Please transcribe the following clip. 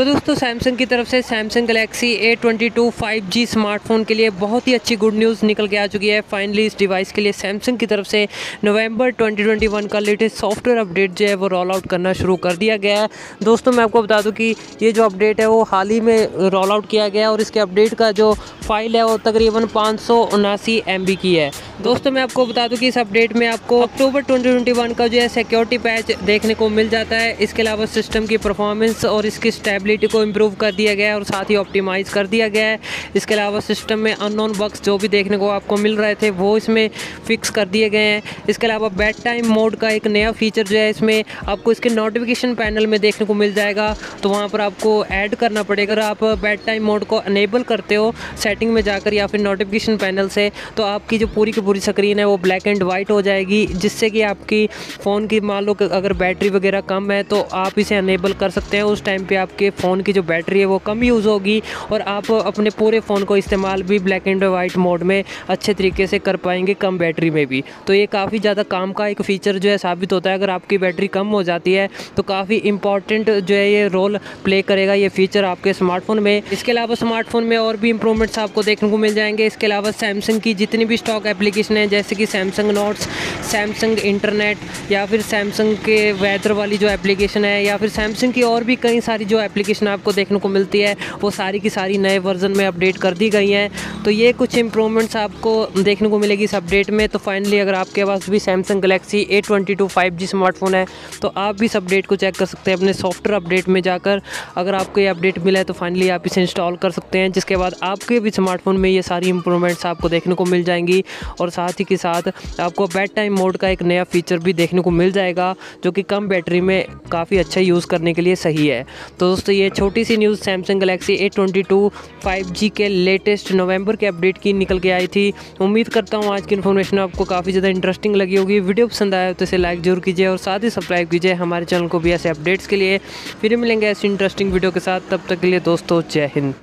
तो दोस्तों सैमसंग की तरफ से Samsung Galaxy A22 5G smartphone के लिए बहुत ही अच्छी गुड न्यूज़ निकल के आ चुकी है। फाइनली इस डिवाइस के लिए सैमसंग की तरफ से नवंबर 2021 का लेटेस्ट सॉफ्टवेयर अपडेट जो है वो रोल आउट करना शुरू कर दिया गया है। दोस्तों मैं आपको बता दूं कि ये जो अपडेट है वो हाल ही में रोल आउट किया गया है और इसके अपडेट का जो फाइल है वो तकरीबन 579 MB की है। दोस्तों मैं आपको बता दूं कि इस अपडेट में आपको अक्टूबर 2021 का जो है सिक्योरिटी पैच देखने को मिल जाता है। इसके अलावा सिस्टम की परफॉर्मेंस और इसकी स्टेबिलिटी को इम्प्रूव कर दिया गया है और साथ ही ऑप्टिमाइज़ कर दिया गया है। इसके अलावा सिस्टम में अननोन बग्स जो भी देखने को आपको मिल रहे थे वो इसमें फिक्स कर दिए गए हैं। इसके अलावा बेड टाइम मोड का एक नया फीचर जो है इसमें आपको इसके नोटिफिकेशन पैनल में देखने को मिल जाएगा, तो वहाँ पर आपको ऐड करना पड़ेगा। अगर आप बेड टाइम मोड को अनेबल करते हो सेटिंग में जाकर या फिर नोटिफिकेशन पैनल से, तो आपकी जो पूरी की पूरी स्क्रीन है वो ब्लैक एंड वाइट हो जाएगी, जिससे कि आपकी फ़ोन की मान लो अगर बैटरी वगैरह कम है तो आप इसे अनेबल कर सकते हैं। उस टाइम पे आपके फ़ोन की जो बैटरी है वो कम यूज़ होगी और आप अपने पूरे फ़ोन को इस्तेमाल भी ब्लैक एंड वाइट मोड में अच्छे तरीके से कर पाएंगे, कम बैटरी में भी। तो ये काफ़ी ज़्यादा काम का एक फ़ीचर जो है साबित होता है। अगर आपकी बैटरी कम हो जाती है तो काफ़ी इंपॉर्टेंट जो है ये रोल प्ले करेगा ये फ़ीचर आपके स्मार्टफोन में। इसके अलावा स्मार्टफोन में और भी इंप्रूवमेंट्स आपको देखने को मिल जाएंगे। इसके अलावा सैमसंग की जितनी भी स्टॉक एप्लीकेशन है जैसे कि सैमसंग नोट्स, सैमसंग इंटरनेट या फिर सैमसंग के वेदर वाली जो एप्लीकेशन है या फिर सैमसंग की और भी कई सारी जो एप्लीकेशन आपको देखने को मिलती है वो सारी की सारी नए वर्जन में अपडेट कर दी गई हैं। तो ये कुछ इंप्रूवमेंट्स आपको देखने को मिलेगी इस अपडेट में। तो फाइनली अगर आपके पास भी Samsung Galaxy A22 5G smartphone है तो आप भी इस अपडेट को चेक कर सकते हैं अपने सॉफ्टवेयर अपडेट में जाकर। अगर आपको ये अपडेट मिला है तो फाइनली आप इसे इंस्टॉल कर सकते हैं, जिसके बाद आपके भी स्मार्टफोन में ये सारी इंप्रूवमेंट्स आपको देखने को मिल जाएंगी और साथ ही के साथ आपको बेड टाइम मोड का एक नया फीचर भी देखने को मिल जाएगा जो कि कम बैटरी में काफ़ी अच्छा यूज़ करने के लिए सही है। तो दोस्तों ये छोटी सी news Samsung Galaxy A22 5G के लेटेस्ट नवंबर के अपडेट की निकल के आई थी। उम्मीद करता हूँ आज की इन्फॉर्मेशन आपको काफ़ी ज़्यादा इंटरेस्टिंग लगी होगी। वीडियो पसंद आया तो इसे लाइक जरूर कीजिए और साथ ही सब्सक्राइब कीजिए हमारे चैनल को भी ऐसे अपडेट्स के लिए। फिर मिलेंगे ऐसी इंटरेस्टिंग वीडियो के साथ, तब तक के लिए दोस्तों जय हिंद।